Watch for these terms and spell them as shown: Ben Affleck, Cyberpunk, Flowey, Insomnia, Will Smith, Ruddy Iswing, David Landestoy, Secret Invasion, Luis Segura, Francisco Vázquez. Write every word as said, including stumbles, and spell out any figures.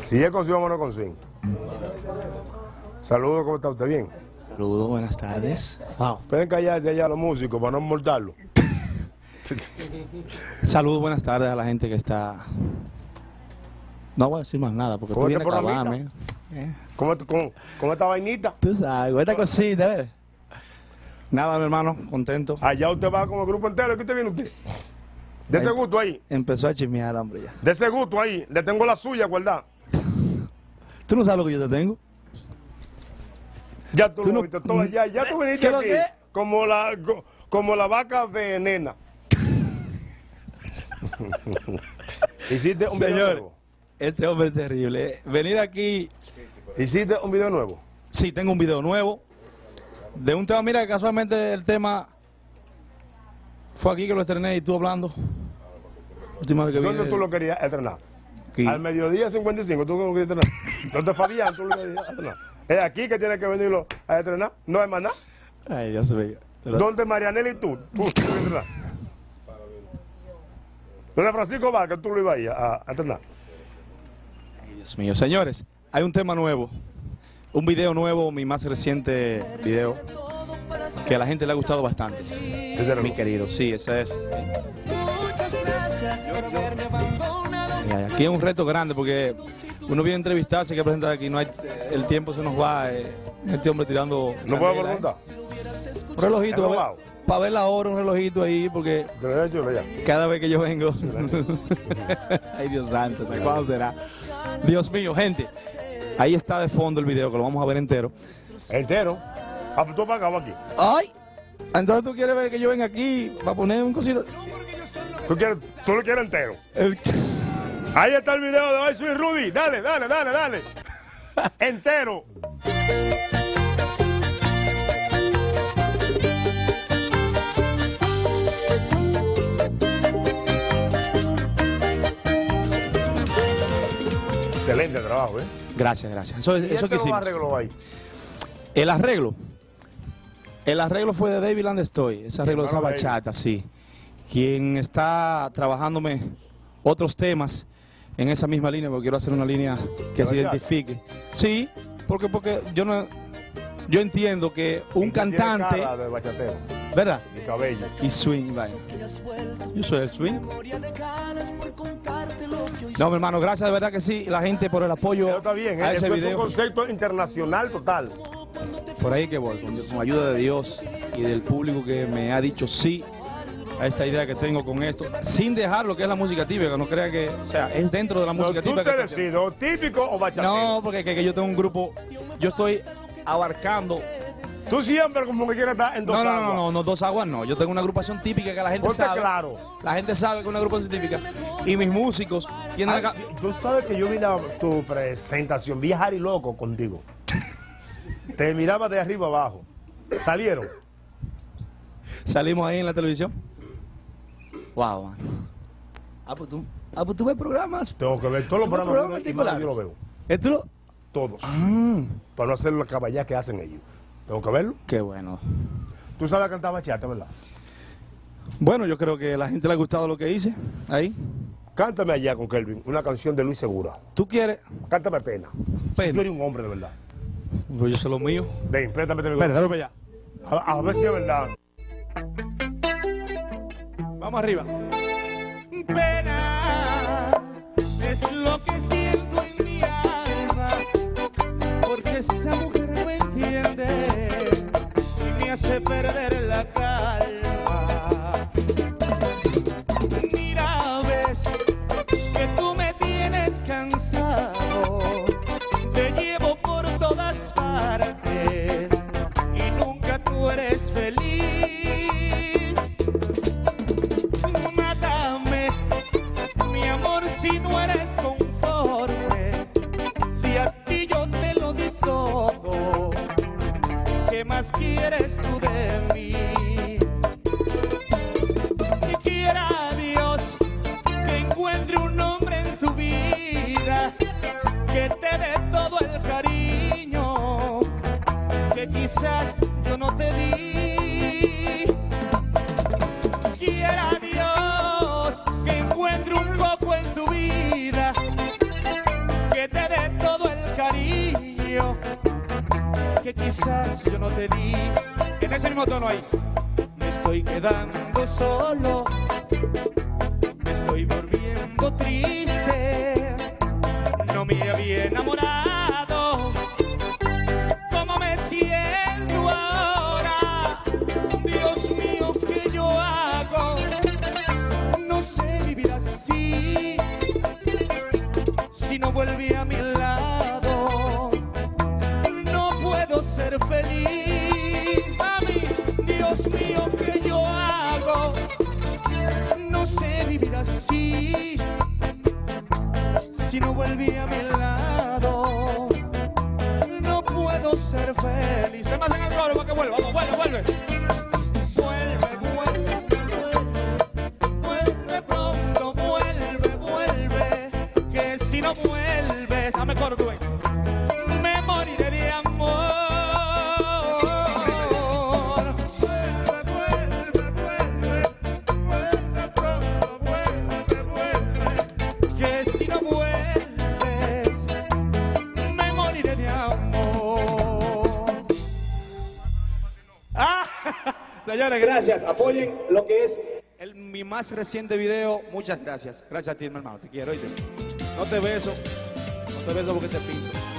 Si es con swing, vámonos con swing. Saludos, ¿cómo está usted? Bien. Saludos, buenas tardes. Wow. Pueden callarse allá los músicos para no mortarlo. Saludos, buenas tardes a la gente que está... No voy a decir más nada porque tú vienes a acabarme. ¿Cómo, cómo, ¿Cómo esta vainita? Tú sabes, esta cosita, ¿ves? Nada, mi hermano, contento. Allá usted va con el grupo entero, ¿qué usted viene usted? De ahí, ese gusto ahí. Empezó a chismear, hombre, ya. De ese gusto ahí, le tengo la suya, ¿verdad? Tú no sabes lo que yo te tengo. Ya tú, tú lo no, viste todo allá, ya tú viniste aquí como la, como la vaca venena. Hiciste un video nuevo. Este hombre es terrible. Venir aquí... ¿Hiciste un video nuevo? Sí, tengo un video nuevo. De un tema, mira, casualmente el tema... Fue aquí que lo estrené y tú hablando. Última vez que vine... ¿Dónde tú lo querías estrenar? Aquí. Al mediodía cincuenta y cinco, tú lo querías estrenar. ¿Dónde Fabián tú lo querías estrenar? Es aquí que tienes que venirlo a estrenar, no es más nada. Ay, Dios mío. Pero... ¿Dónde Marianela y tú? Tú lo querías estrenar. ¿Dónde Francisco Vázquez tú lo ibas a, a estrenar? Dios mío, señores, hay un tema nuevo, un video nuevo, mi más reciente video, que a la gente le ha gustado bastante, mi querido, sí, ese es. Aquí es un reto grande porque uno viene a entrevistarse, hay que presentar aquí, no hay, el tiempo se nos va, eh, este hombre tirando... ¿No puedo preguntar? Un relojito, para ver, pa ver la hora, un relojito ahí, porque cada vez que yo vengo... Ay, Dios santo, ¿cuándo será? Dios mío, gente, ahí está de fondo el video, que lo vamos a ver entero. ¿Entero? Ah, pues tú pagabas aquí. ¡Ay! Entonces tú quieres ver que yo venga aquí para poner un cosito. Tú, quieres, tú lo quieres entero. El... Ahí está el video de hoy, soy Rudy. Dale, dale, dale, dale. Entero. Excelente trabajo, ¿eh? Gracias, gracias. Eso, ¿Y eso este que hicimos? Arreglo ahí? El arreglo. El arreglo fue de David Landestoy, ese arreglo de esa bachata, sí. Quien está trabajándome otros temas en esa misma línea, porque quiero hacer una línea que se identifique. Sí, porque porque yo no, yo entiendo que un cantante. ¿Verdad? Mi cabello. Y swing, vaya. Yo soy el swing. No, mi hermano, gracias de verdad que sí, la gente por el apoyo. Pero está bien, ¿eh? A ese Eso video. Es un concepto internacional total. Por ahí que voy, con, con ayuda de Dios y del público que me ha dicho sí a esta idea que tengo con esto, sin dejar lo que es la música típica, que no crea que, o sea, es dentro de la música típica. ¿Tú te decides típico o bachatero? No, porque que, que yo tengo un grupo, yo estoy abarcando. Tú siempre como que quieres estar en dos no, no, aguas. No, no, no, no, dos aguas no. Yo tengo una agrupación típica que la gente Ponte sabe. claro. La gente sabe que es una agrupación típica. Y mis músicos tienen Ay, la... Tú sabes que yo vi la, tu presentación, vi a Harry loco contigo. Te miraba de arriba abajo. ¿Salieron? ¿Salimos ahí en la televisión? Wow, mano. Ah, pues tú, ah, pues tú ves programas. Tengo que ver todos los programas, programas particulares. Yo lo veo. ¿Esto lo... Todos. Ah. Para no hacer la caballada que hacen ellos. ¿Tengo que verlo? Qué bueno. ¿Tú sabes cantar bachata, verdad? Bueno, yo creo que a la gente le ha gustado lo que hice. Ahí. Cántame allá con Kelvin, una canción de Luis Segura. ¿Tú quieres? Cántame Pena. Pena. Si tú eres un hombre de verdad. Pues yo soy lo mío. Ven, préstame. Espera, dale para allá. A, a ver si es verdad. Vamos arriba. Pena es lo que siento en mi alma, porque esa mujer me entiende y me hace perder la calma. Mira, ves que tú me tienes cansado, te llevo por todas partes y nunca tú eres feliz. Mátame, mi amor, si no eres conforme, si a ti yo te lo di todo, ¿qué más quieres tú de mí? Que quiera Dios que encuentre un hombre en tu vida que te dé todo el cariño que quizás yo no te di. Quiera Dios que encuentre un loco en tu vida que quizás yo no te di. En ese mismo tono ahí. Me estoy quedando solo, me estoy volviendo triste, no me había enamorado. ¿Cómo me siento ahora? Dios mío, ¿qué yo hago? No sé vivir así, si no vuelve a mi lado, no puedo ser feliz. Mami, Dios mío, ¿qué yo hago? No sé vivir así, si no vuelví a mi lado, no puedo ser feliz. Ven más en el coro para que vuelva. Vamos, vuelve, vuelve. Vuelve, vuelve, vuelve. Vuelve pronto, vuelve, vuelve. Que si no vuelves, dame coro, güey. Me moriré de amor. Vuelve, vuelve, vuelve. Vuelve pronto, vuelve, vuelve. Que si no vuelves, señores, gracias. Apoyen lo que es el, mi más reciente video. Muchas gracias. Gracias a ti, mi hermano. Te quiero. ¿Oíste? No te beso. No te beso porque te pinto.